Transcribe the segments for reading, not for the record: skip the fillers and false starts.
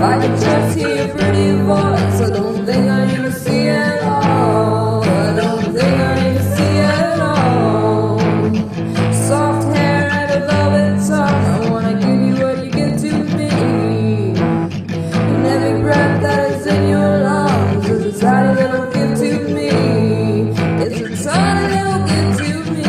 If I could just hear your pretty voice, I don't think I need to see it at all. I don't think I need to see it at all. Soft hair and a velvet top, I wanna give you what you give to me. And every breath that is in your lungs is a tiny little gift to me. It's a tiny little gift to me.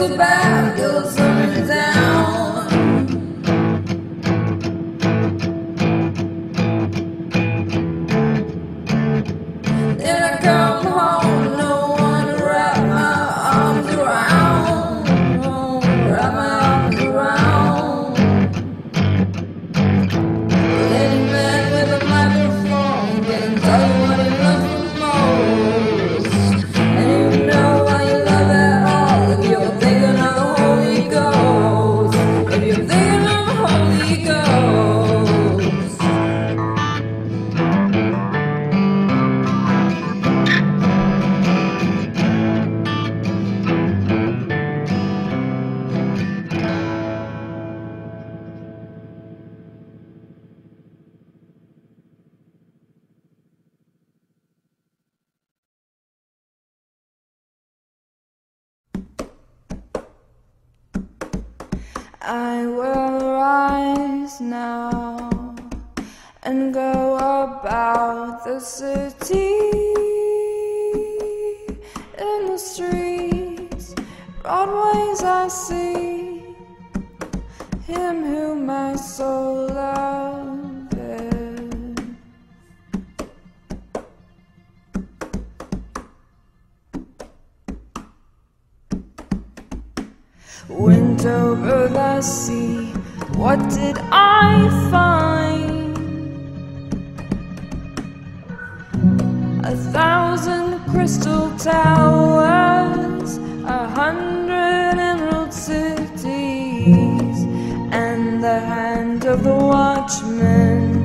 So bad, you're turning down. Then I come home, no one to wrap my arms around. Oh, wrap my arms around. Any man with a microphone can tell you what he loves the most. And you know why you love it. I will rise now and go about the city. In the streets, broadways I see him whom my soul loved. Went over the sea, what did I find? 1,000 crystal towers, 100 emerald cities, and the hand of the watchman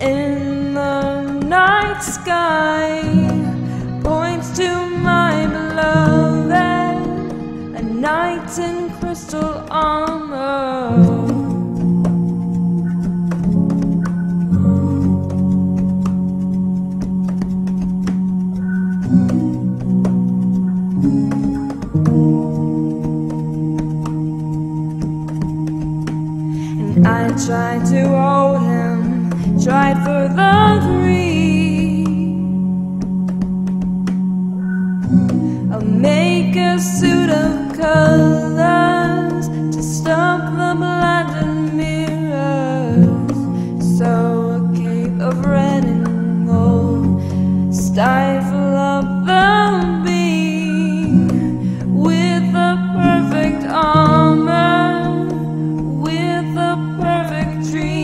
in the night sky points to my beloved. Knights in crystal armor. And I tried to hold him, tried for the three. I'll make a suit of colors to stop the blinding mirrors, so a cape of red and gold stifle up the beam with the perfect armor, with the perfect dream.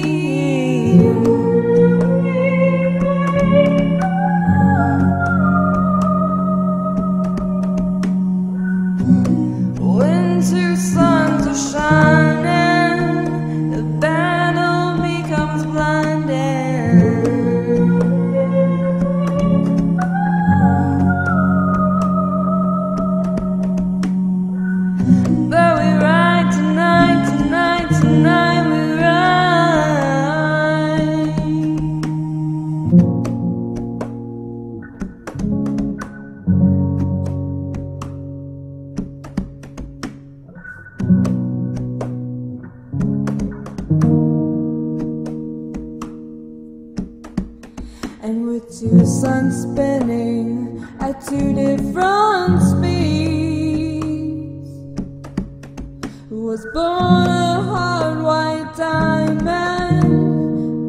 And with two suns spinning at two different speeds, was born a hard white diamond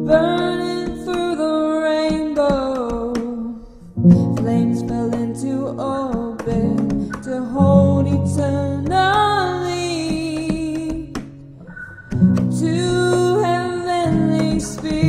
burning through the rainbow. Flames fell into orbit to hold eternally two heavenly spirits.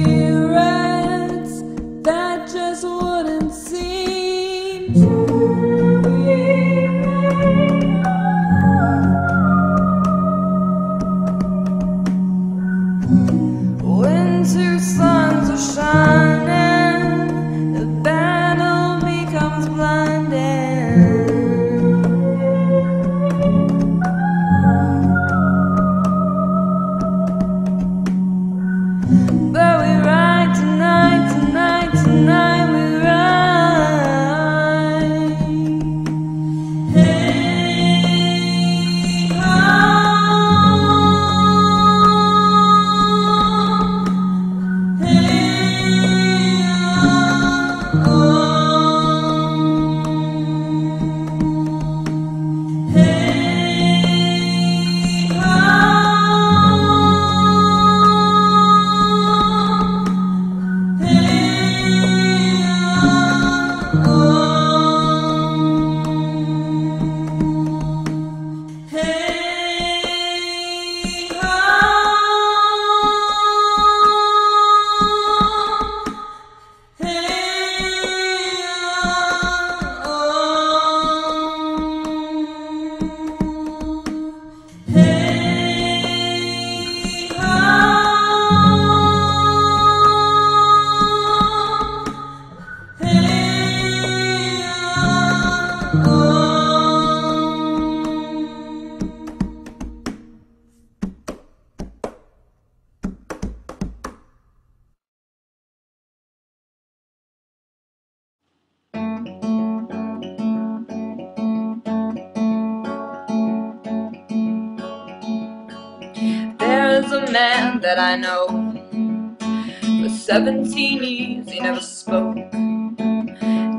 man that I know. For 17 years he never spoke.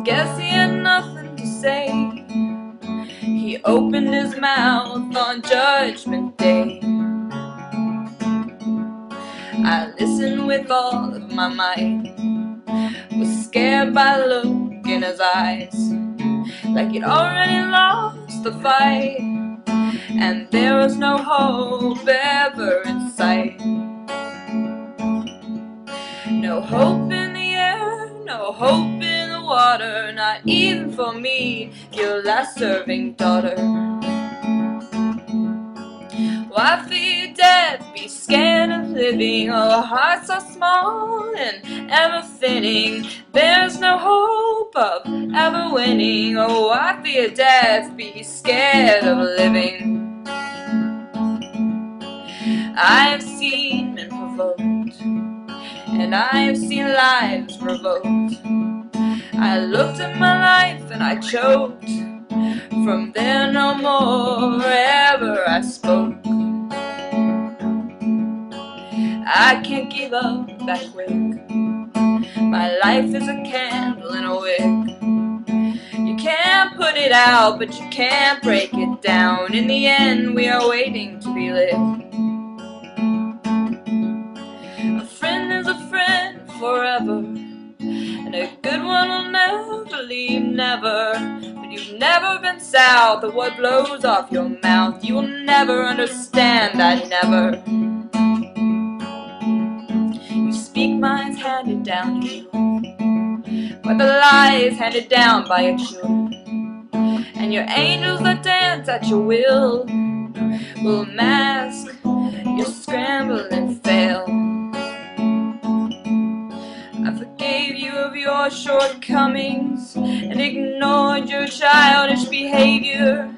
Guess he had nothing to say. He opened his mouth on Judgment Day. I listened with all of my might, was scared by the look in his eyes, like he'd already lost the fight, and there was no hope ever in sight. No hope in the air, no hope in the water, not even for me, your last-serving daughter. Why fear death, be scared of living? Our hearts are small and ever thinning. There's no hope of ever winning. Oh, why fear death, be scared of living? I have seen men provoked, and I have seen lives revoked. I looked at my life and I choked. From there no more ever I spoke. I can't give up that quick. My life is a candle in a wick. You can't put it out, but you can't break it down. In the end, we are waiting to be lit. A friend is a friend forever, and a good one will never leave, never. But you've never been south of what blows off your mouth. You will never understand, I never. Mine's handed down to you, but the lie is handed down by your children, and your angels that dance at your will mask your scramble and fail. I forgave you of your shortcomings and ignored your childish behavior.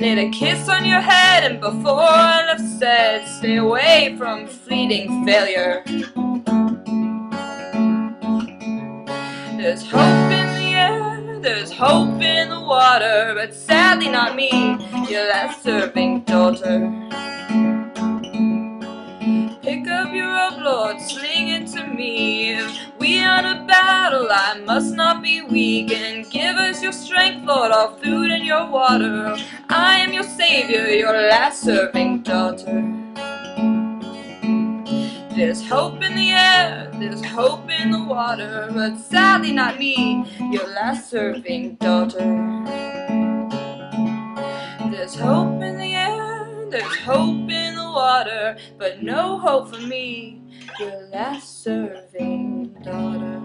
Laid a kiss on your head and before I left said, stay away from fleeting failure. There's hope in the air, there's hope in the water, but sadly not me, your last-serving daughter. Pick up your rope, Lord, sling it to me. If we are in a battle, I must not be weak. And give us your strength, Lord, our food and your water. I am your savior, your last-serving daughter. There's hope in the air, there's hope in the water, but sadly not me, your last-serving daughter. There's hope in the air, there's hope in the water, but no hope for me, your last-serving daughter.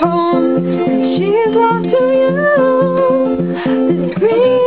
Poem, she's lost to you. This